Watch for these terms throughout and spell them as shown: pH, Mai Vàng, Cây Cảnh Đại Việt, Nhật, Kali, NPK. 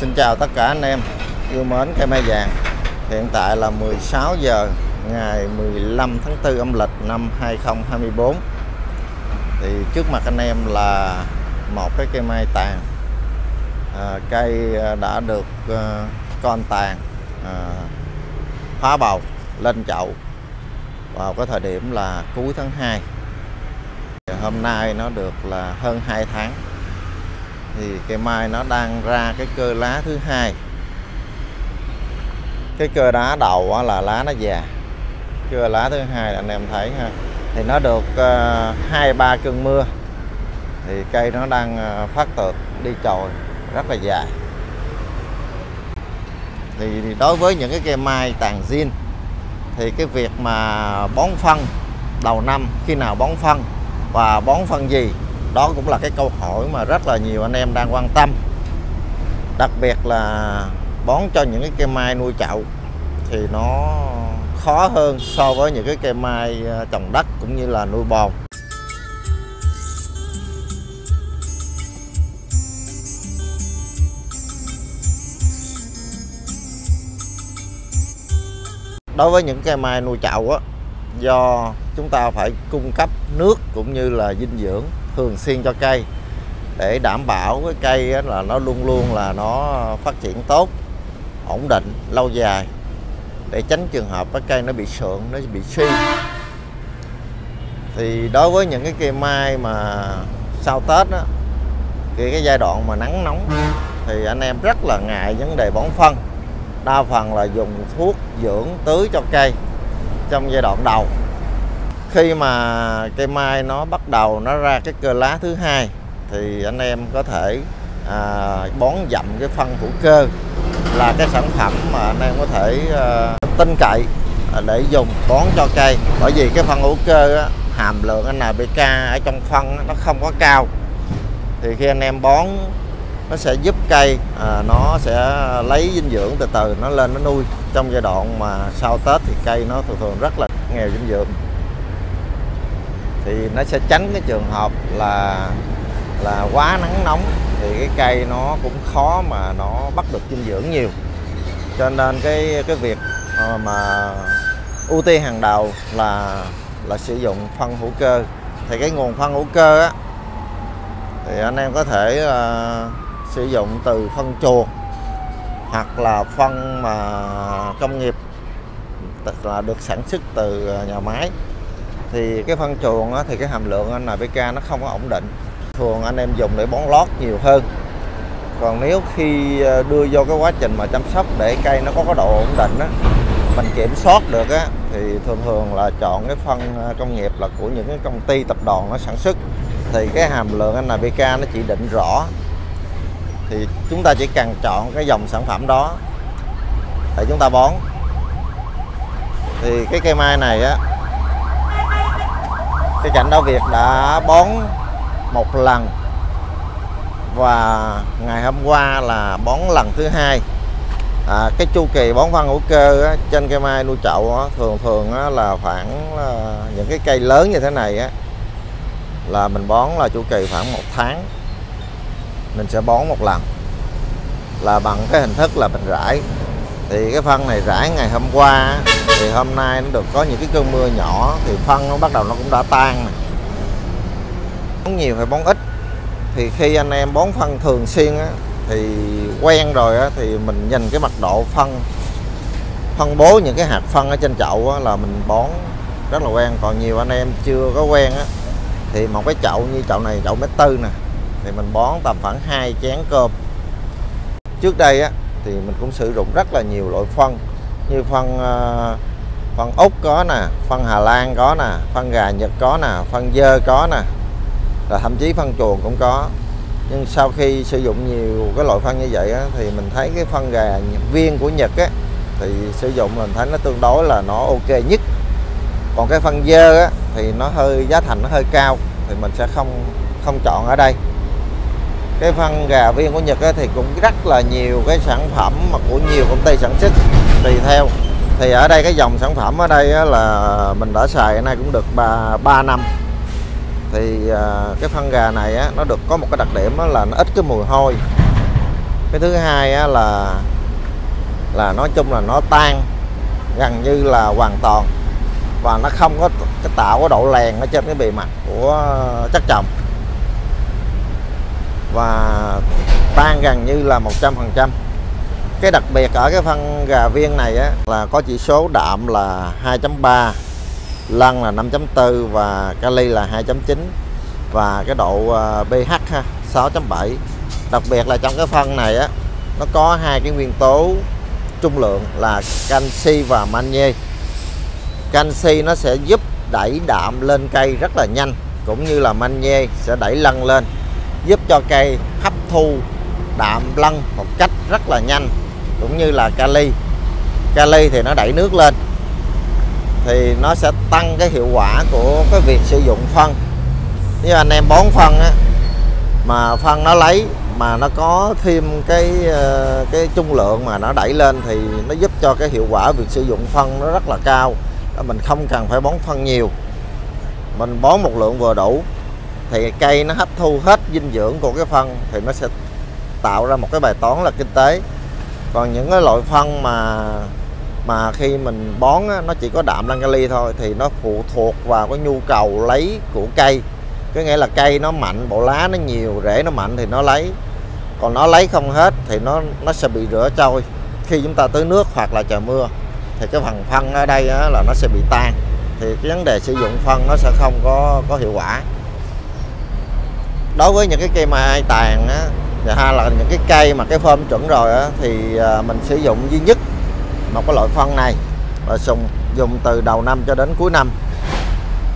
Xin chào tất cả anh em yêu mến cây mai vàng. Hiện tại là 16 giờ ngày 15 tháng 4 âm lịch năm 2024. Thì trước mặt anh em là một cái cây mai tàn, cây đã được con tàn phá bầu lên chậu vào cái thời điểm là cuối tháng 2. Hôm nay nó được là hơn 2 tháng. Thì cây mai nó đang ra cái cơ lá thứ hai. Cái cơ đá đầu là lá nó già, cơ lá thứ hai là anh em thấy ha. Thì nó được 2-3 cơn mưa thì cây nó đang phát tược đi chồi rất là dài. Thì đối với những cái cây mai tàn zin thì cái việc mà bón phân đầu năm, khi nào bón phân và bón phân gì, đó cũng là cái câu hỏi mà rất là nhiều anh em đang quan tâm. Đặc biệt là bón cho những cái cây mai nuôi chậu thì nó khó hơn so với những cái cây mai trồng đất cũng như là nuôi bồn. Đối với những cây mai nuôi chậu á, do chúng ta phải cung cấp nước cũng như là dinh dưỡng thường xuyên cho cây để đảm bảo cái cây là nó luôn luôn là nó phát triển tốt, ổn định, lâu dài, để tránh trường hợp cái cây nó bị sượng, nó bị suy. Thì đối với những cái cây mai mà sau Tết đó, thì cái giai đoạn mà nắng nóng thì anh em rất là ngại vấn đề bón phân, đa phần là dùng thuốc dưỡng tưới cho cây trong giai đoạn đầu. Khi mà cây mai nó bắt đầu nó ra cái cơ lá thứ hai thì anh em có thể bón dặm cái phân hữu cơ, là cái sản phẩm mà anh em có thể tin cậy để dùng bón cho cây. Bởi vì cái phân hữu cơ á, hàm lượng NPK ở trong phân nó không có cao, thì khi anh em bón nó sẽ giúp cây nó sẽ lấy dinh dưỡng từ từ, nó lên nó nuôi. Trong giai đoạn mà sau Tết thì cây nó thường rất là nghèo dinh dưỡng, thì nó sẽ tránh cái trường hợp là quá nắng nóng thì cái cây nó cũng khó mà nó bắt được dinh dưỡng nhiều. Cho nên cái việc mà ưu tiên hàng đầu là sử dụng phân hữu cơ. Thì cái nguồn phân hữu cơ á, thì anh em có thể sử dụng từ phân chuồng hoặc là phân mà công nghiệp là được sản xuất từ nhà máy. Thì cái phân chuồng á, thì cái hàm lượng NPK nó không có ổn định, thường anh em dùng để bón lót nhiều hơn. Còn nếu khi đưa vô cái quá trình mà chăm sóc để cây nó có cái độ ổn định á, mình kiểm soát được á, thì thường là chọn cái phân công nghiệp là của những cái công ty tập đoàn nó sản xuất, thì cái hàm lượng NPK nó chỉ định rõ, thì chúng ta chỉ cần chọn cái dòng sản phẩm đó để chúng ta bón. Thì cái cây mai này á, Cây Cảnh Đại Việt đã bón một lần và ngày hôm qua là bón lần thứ hai. Cái chu kỳ bón phân hữu cơ á, trên cây mai nuôi chậu á, thường là khoảng những cái cây lớn như thế này á, là mình bón là chu kỳ khoảng 1 tháng mình sẽ bón một lần, là bằng cái hình thức là mình rải. Thì cái phân này rải ngày hôm qua á, thì hôm nay nó được có những cái cơn mưa nhỏ thì phân nó bắt đầu nó cũng đã tan này. Bón nhiều hay bón ít thì khi anh em bón phân thường xuyên á, thì quen rồi á, thì mình nhìn cái mật độ phân, phân bố những cái hạt phân ở trên chậu á, là mình bón rất là quen. Còn nhiều anh em chưa có quen á, thì một cái chậu như chậu này, chậu mét tư nè, thì mình bón tầm khoảng 2 chén cơm. Trước đây á, thì mình cũng sử dụng rất là nhiều loại phân, như phân Úc có nè, phân Hà Lan có nè, phân gà Nhật có nè, phân dơ có nè, là thậm chí phân chuồng cũng có. Nhưng sau khi sử dụng nhiều cái loại phân như vậy á, thì mình thấy cái phân gà viên của Nhật á, thì sử dụng mình thấy nó tương đối là nó ok nhất. Còn cái phân dơ á, thì nó hơi giá thành nó hơi cao, thì mình sẽ không chọn ở đây. Cái phân gà viên của Nhật á, thì cũng rất là nhiều cái sản phẩm mà của nhiều công ty sản xuất tùy theo. Thì ở đây cái dòng sản phẩm ở đây á, là mình đã xài ở nay cũng được 3 năm. Thì cái phân gà này á, nó được có một cái đặc điểm là nó ít cái mùi hôi, Cái thứ hai á, là nói chung là nó tan gần như là hoàn toàn và nó không có tạo cái độ lèn ở trên cái bề mặt của chất trồng, và tan gần như là 100%. Cái đặc biệt ở cái phân gà viên này á, là có chỉ số đạm là 2.3, lân là 5.4 và kali là 2.9 và cái độ pH 6.7. Đặc biệt là trong cái phân này á, nó có hai cái nguyên tố trung lượng là canxi và magie. Canxi nó sẽ giúp đẩy đạm lên cây rất là nhanh, cũng như là magie sẽ đẩy lân lên, giúp cho cây hấp thu đạm lân một cách rất là nhanh, cũng như là kali. Kali thì nó đẩy nước lên, thì nó sẽ tăng cái hiệu quả của cái việc sử dụng phân. Như anh em bón phân á, mà phân nó lấy mà nó có thêm cái trung lượng mà nó đẩy lên thì nó giúp cho cái hiệu quả việc sử dụng phân nó rất là cao. Mình không cần phải bón phân nhiều, mình bón một lượng vừa đủ thì cây nó hấp thu hết dinh dưỡng của cái phân, thì nó sẽ tạo ra một cái bài toán là kinh tế. Còn những cái loại phân mà khi mình bón á, nó chỉ có đạm lân kali thôi, thì nó phụ thuộc vào cái nhu cầu lấy của cây. Có nghĩa là cây nó mạnh, bộ lá nó nhiều, rễ nó mạnh thì nó lấy, còn nó lấy không hết thì nó sẽ bị rửa trôi khi chúng ta tưới nước hoặc là trời mưa, thì cái phần phân ở đây á, là nó sẽ bị tan, thì cái vấn đề sử dụng phân nó sẽ không có hiệu quả. Đối với những cái cây mai ai tàn á, hay là những cái cây mà cái phơm chuẩn rồi á, thì mình sử dụng duy nhất một cái loại phân này và dùng từ đầu năm cho đến cuối năm.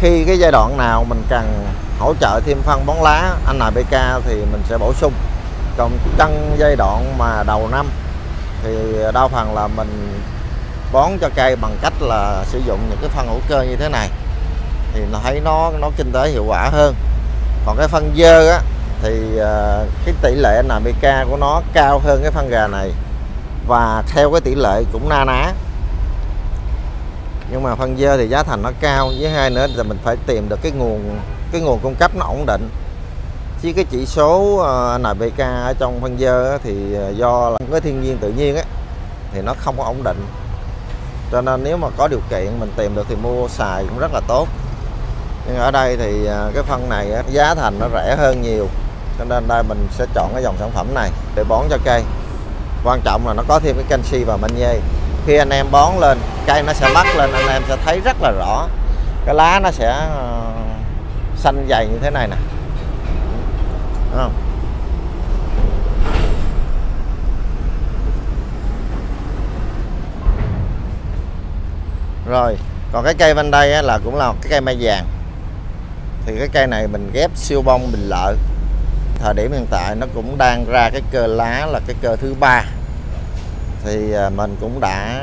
Khi cái giai đoạn nào mình cần hỗ trợ thêm phân bón lá NPK thì mình sẽ bổ sung. Còn trong giai đoạn mà đầu năm thì đa phần là mình bón cho cây bằng cách là sử dụng những cái phân hữu cơ như thế này, thì nó thấy nó kinh tế hiệu quả hơn. Còn cái phân dơ á, thì cái tỷ lệ NPK của nó cao hơn cái phân gà này và theo cái tỷ lệ cũng na ná, nhưng mà phân dơ thì giá thành nó cao, với hai nữa là mình phải tìm được cái nguồn cung cấp nó ổn định. Chứ cái chỉ số NPK ở trong phân dơ thì do là cái thiên nhiên tự nhiên á, thì nó không có ổn định, cho nên nếu mà có điều kiện mình tìm được thì mua xài cũng rất là tốt. Nhưng ở đây thì cái phân này giá thành nó rẻ hơn nhiều, cho nên đây mình sẽ chọn cái dòng sản phẩm này để bón cho cây. Quan trọng là nó có thêm cái canxi và magie. Khi anh em bón lên, cây nó sẽ lắc lên, anh em sẽ thấy rất là rõ. Cái lá nó sẽ xanh dày như thế này nè. Đúng không? Rồi, còn cái cây bên đây là cũng là cái cây mai vàng. Thì cái cây này mình ghép siêu bông bình lợi. Thời điểm hiện tại nó cũng đang ra cái cơ lá là cái cơ thứ 3. Thì mình cũng đã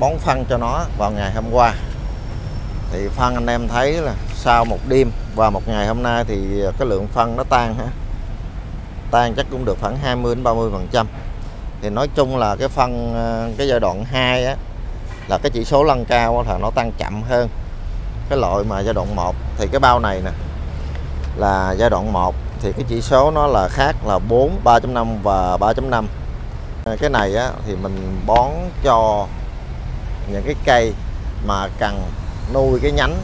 bón phân cho nó vào ngày hôm qua. Thì phân anh em thấy là sau một đêm và một ngày hôm nay thì cái lượng phân nó tan ha. Tan chắc cũng được khoảng 20-30%. Thì nói chung là cái phân cái giai đoạn 2 á, là cái chỉ số lân cao là nó tăng chậm hơn cái loại mà giai đoạn 1. Thì cái bao này nè là giai đoạn 1 thì cái chỉ số nó là khác là 4, 3.5 và 3.5. Cái này á, thì mình bón cho những cái cây mà cần nuôi cái nhánh.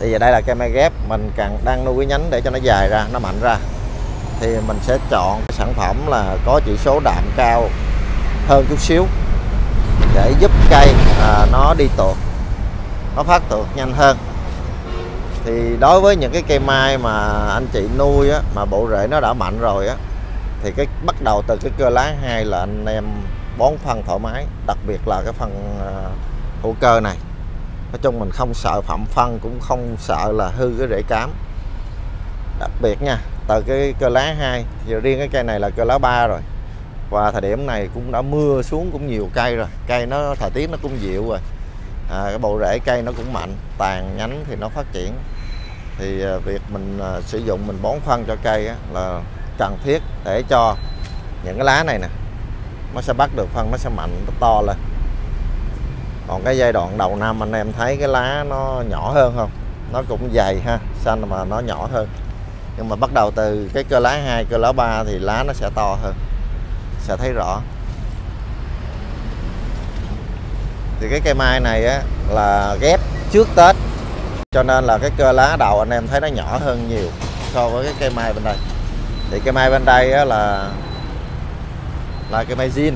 Thì giờ đây là cây mai ghép, mình cần đang nuôi cái nhánh để cho nó dài ra, nó mạnh ra, thì mình sẽ chọn cái sản phẩm là có chỉ số đạm cao hơn chút xíu để giúp cây nó đi tược, nó phát tược nhanh hơn. Thì đối với những cái cây mai mà anh chị nuôi á, mà bộ rễ nó đã mạnh rồi á, thì cái bắt đầu từ cái cơ lá 2 là anh em bón phân thoải mái, đặc biệt là cái phân hữu cơ này. Nói chung mình không sợ phạm phân, cũng không sợ là hư cái rễ cám. Đặc biệt nha, từ cái cơ lá 2, giờ riêng cái cây này là cơ lá 3 rồi. Và thời điểm này cũng đã mưa xuống cũng nhiều cây rồi, cây nó thời tiết nó cũng dịu rồi, cái bộ rễ cây nó cũng mạnh, tàn nhánh thì nó phát triển. Thì việc mình sử dụng mình bón phân cho cây á, là cần thiết để cho những cái lá này nè nó sẽ bắt được phân, nó sẽ mạnh, nó to lên. Còn cái giai đoạn đầu năm anh em thấy cái lá nó nhỏ hơn không, nó cũng dày ha, xanh mà nó nhỏ hơn, nhưng mà bắt đầu từ cái cơ lá 2, cơ lá 3 thì lá nó sẽ to hơn. sẽ thấy rõ. Thì cái cây mai này á, là ghép trước Tết, cho nên là cái cơ lá đầu anh em thấy nó nhỏ hơn nhiều so với cái cây mai bên đây. Thì cây mai bên đây á, là cây mai zin,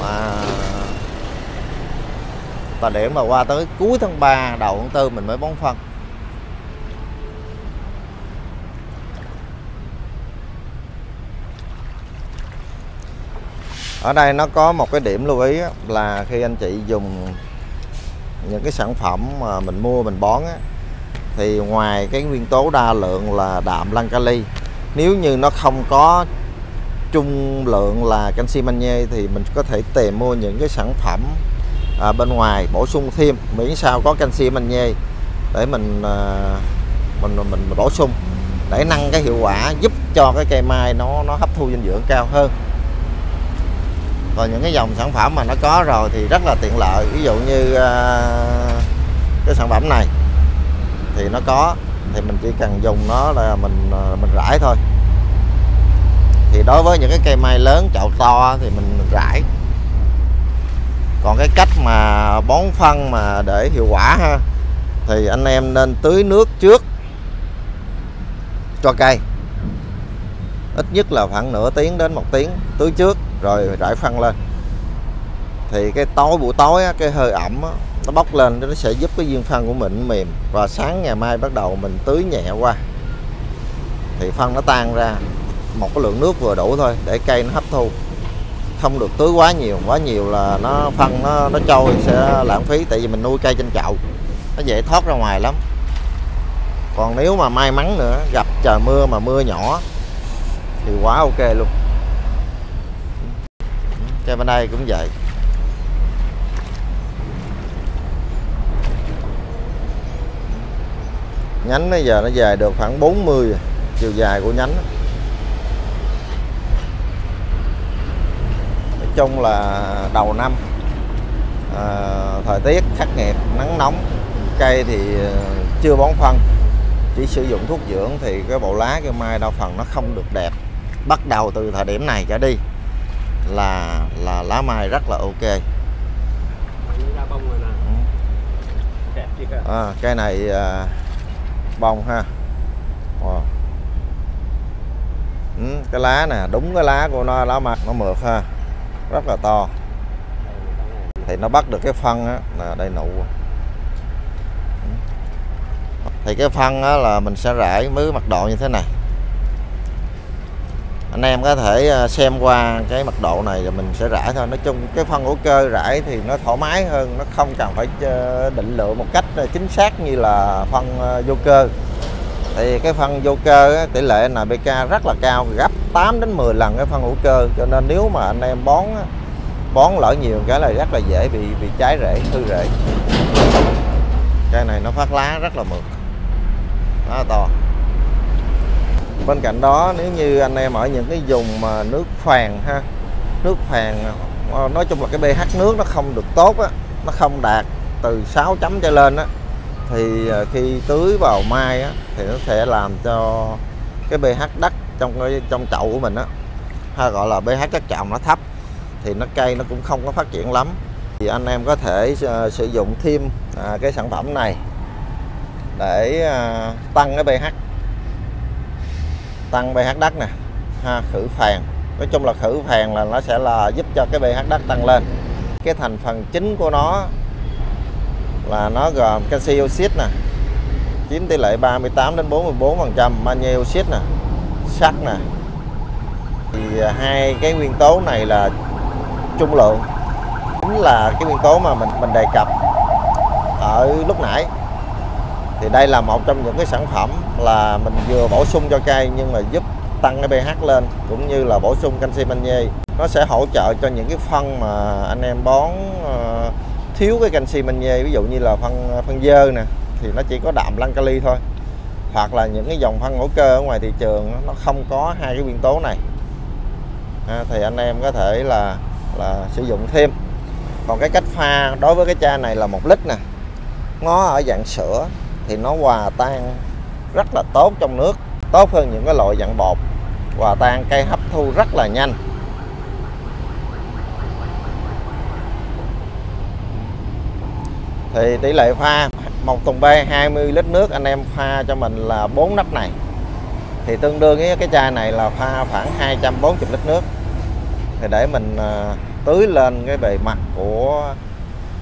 mà và để mà qua tới cuối tháng 3 đầu tháng 4 mình mới bón phân. Ở đây nó có một cái điểm lưu ý là khi anh chị dùng những cái sản phẩm mà mình mua mình bón á, thì ngoài cái nguyên tố đa lượng là đạm lăng kali, nếu như nó không có trung lượng là canxi magie thì mình có thể tìm mua những cái sản phẩm bên ngoài bổ sung thêm, miễn sao có canxi magie để mình bổ sung để nâng cái hiệu quả, giúp cho cái cây mai nó hấp thu dinh dưỡng cao hơn. Còn những cái dòng sản phẩm mà nó có rồi thì rất là tiện lợi, ví dụ như cái sản phẩm này thì nó có, thì mình chỉ cần dùng nó là mình rải thôi. Thì đối với những cái cây mai lớn chậu to thì mình rải. Còn cái cách mà bón phân mà để hiệu quả ha, thì anh em nên tưới nước trước cho cây, ít nhất là khoảng nửa tiếng đến một tiếng tưới trước rồi rải phân lên. Thì cái buổi tối cái hơi ẩm nó bốc lên, nó sẽ giúp cái viên phân của mình mềm, và sáng ngày mai bắt đầu mình tưới nhẹ qua thì phân nó tan ra một cái lượng nước vừa đủ thôi để cây nó hấp thu. Không được tưới quá nhiều là nó phân nó trôi sẽ lãng phí, tại vì mình nuôi cây trên chậu nó dễ thoát ra ngoài lắm. Còn nếu mà may mắn nữa gặp trời mưa mà mưa nhỏ thì quá ok luôn. Cây bên đây cũng vậy. Nhánh bây giờ nó dài được khoảng 40 rồi, chiều dài của nhánh. Nói chung là đầu năm thời tiết khắc nghiệt, nắng nóng, cây thì chưa bón phân, chỉ sử dụng thuốc dưỡng thì cái bộ lá cây mai đa phần nó không được đẹp. Bắt đầu từ thời điểm này trở đi là lá mai rất là ok. Cây này bông ha. Wow. Cái lá nè, đúng cái lá của nó, lá mặt nó mượt ha, rất là to. Thì nó bắt được cái phân á, là đầy nụ. Thì cái phân á, là mình sẽ rải với mặt độ như thế này. Anh em có thể xem qua cái mật độ này rồi mình sẽ rải thôi. Nói chung cái phân hữu cơ rải thì nó thoải mái hơn, nó không cần phải định lượng một cách chính xác như là phân vô cơ. Thì cái phân vô cơ tỷ lệ NPK rất là cao, gấp 8 đến 10 lần cái phân hữu cơ, cho nên nếu mà anh em bón lỡ nhiều cái là rất là dễ bị cháy rễ, hư rễ. Cây này nó phát lá rất là mượt, nó to. Bên cạnh đó, nếu như anh em ở những cái vùng mà nước phèn ha, nước phèn nói chung là cái pH nước nó không được tốt á, nó không đạt từ 6 chấm trở lên á, thì khi tưới vào mai á thì nó sẽ làm cho cái pH đất trong chậu của mình á, hay gọi là pH đất chậu nó thấp, thì cây nó cũng không có phát triển lắm. Thì anh em có thể sử dụng thêm cái sản phẩm này để tăng cái pH, tăng pH đất nè ha, khử phèn. Nói chung là khử phèn là nó sẽ là giúp cho cái pH đất tăng lên. Cái thành phần chính của nó là nó gồm canxi oxit nè, chiếm tỷ lệ 38 đến 44%, magie oxit nè, sắt nè. Thì hai cái nguyên tố này là trung lượng, chính là cái nguyên tố mà mình đề cập ở lúc nãy. Thì đây là một trong những cái sản phẩm là mình vừa bổ sung cho cây nhưng mà giúp tăng cái pH lên, cũng như là bổ sung canxi magie. Nó sẽ hỗ trợ cho những cái phân mà anh em bón thiếu cái canxi magie, ví dụ như là phân dơ nè, thì nó chỉ có đạm lăng kali thôi. Hoặc là những cái dòng phân hữu cơ ở ngoài thị trường nó không có hai cái nguyên tố này. Thì anh em có thể là sử dụng thêm. Còn cái cách pha đối với cái chai này là 1 lít nè. Nó ở dạng sữa thì nó hòa tan rất là tốt trong nước, tốt hơn những cái loại dạng bột. hòa tan cây hấp thu rất là nhanh. Thì tỷ lệ pha một thùng bê 20 lít nước anh em pha cho mình là 4 nắp này, thì tương đương với cái chai này là pha khoảng 240 lít nước. Thì để mình tưới lên cái bề mặt của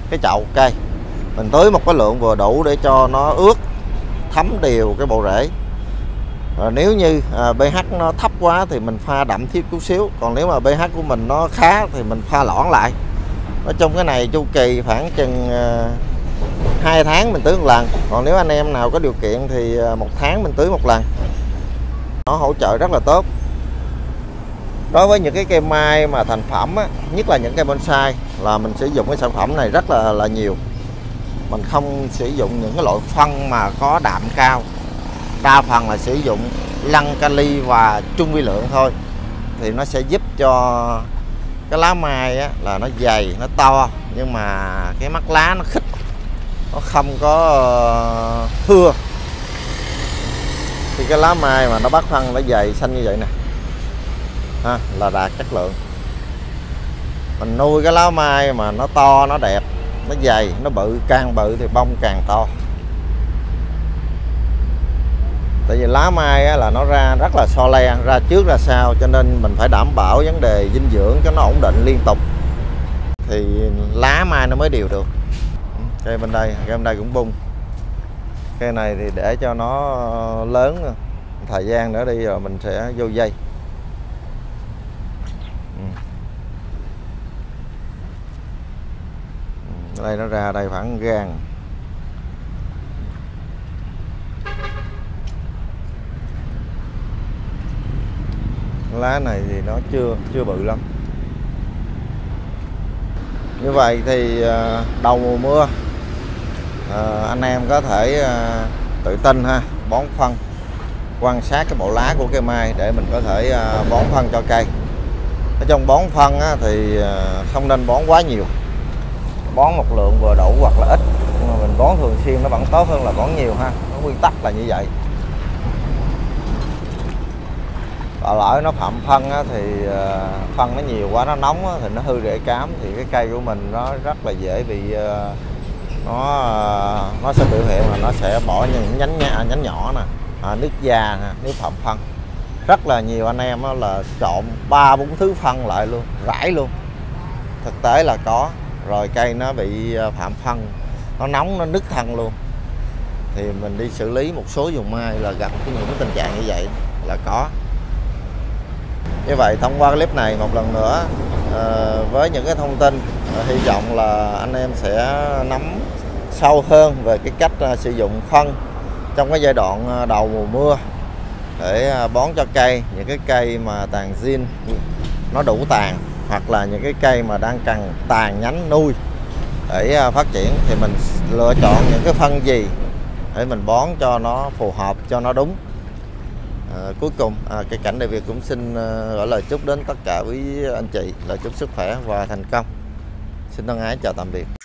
cái chậu cây, mình tưới một cái lượng vừa đủ để cho nó ướt thấm đều cái bộ rễ. Rồi nếu như pH nó thấp quá thì mình pha đậm thiếu chút xíu, còn nếu mà pH của mình nó khá thì mình pha loãng lại. Nói chung cái này chu kỳ khoảng chừng 2 tháng mình tưới một lần, còn nếu anh em nào có điều kiện thì 1 tháng mình tưới một lần. Nó hỗ trợ rất là tốt. Đối với những cái cây mai mà thành phẩm á, nhất là những cây bonsai, là mình sử dụng cái sản phẩm này rất là nhiều. Mình không sử dụng những cái loại phân mà có đạm cao, đa phần là sử dụng lăng Kali và trung vi lượng thôi. Thì nó sẽ giúp cho cái lá mai á, là nó dày, nó to, nhưng mà cái mắt lá nó khít, nó không có thưa. Thì cái lá mai mà nó bắt phân nó dày xanh như vậy nè, là đạt chất lượng. Mình nuôi cái lá mai mà nó to, nó đẹp, nó dày, nó bự, càng bự thì bông càng to. Tại vì lá mai á, là nó ra rất là so le, ra trước ra sau, cho nên mình phải đảm bảo vấn đề dinh dưỡng cho nó ổn định liên tục thì lá mai nó mới đều được. Cây bên đây cũng bung. Cây này thì để cho nó lớn thời gian nữa đi rồi mình sẽ vô dây. Đây nó ra đây khoảng gan. Lá này thì nó chưa bự lắm. Như vậy thì đầu mùa mưa anh em có thể tự tin ha, bón phân, quan sát cái bộ lá của cây mai để mình có thể bón phân cho cây. Ở trong bón phân á, thì không nên bón quá nhiều, bón một lượng vừa đủ hoặc là ít, nhưng mà mình bón thường xuyên nó vẫn tốt hơn là bón nhiều ha. Nó nguyên tắc là như vậy. Và lỡ nó phạm phân á, thì phân nó nhiều quá, nó nóng á, thì nó hư rễ cám, thì cái cây của mình nó rất là dễ bị nó sẽ biểu hiện là nó sẽ bỏ những nhánh nhỏ nè, nước già nè, nếu phạm phân. Rất là nhiều anh em á, là trộn 3-4 thứ phân lại luôn, rải luôn. Thực tế là có rồi cây nó bị phạm phân, nó nóng, nó nứt thân luôn. Thì mình đi xử lý một số vùng mai là gặp những tình trạng như vậy là có. Như vậy thông qua clip này một lần nữa, với những cái thông tin hy vọng là anh em sẽ nắm sâu hơn về cái cách sử dụng phân trong cái giai đoạn đầu mùa mưa để bón cho cây, những cái cây mà tàn zin nó đủ tàn hoặc là những cái cây mà đang cần tàn nhánh nuôi để phát triển, thì mình lựa chọn những cái phân gì để mình bón cho nó phù hợp, cho nó đúng. Cuối cùng Cây Cảnh Đại Việt cũng xin gửi lời chúc đến tất cả quý anh chị, lời chúc sức khỏe và thành công. Xin thân ái chào tạm biệt.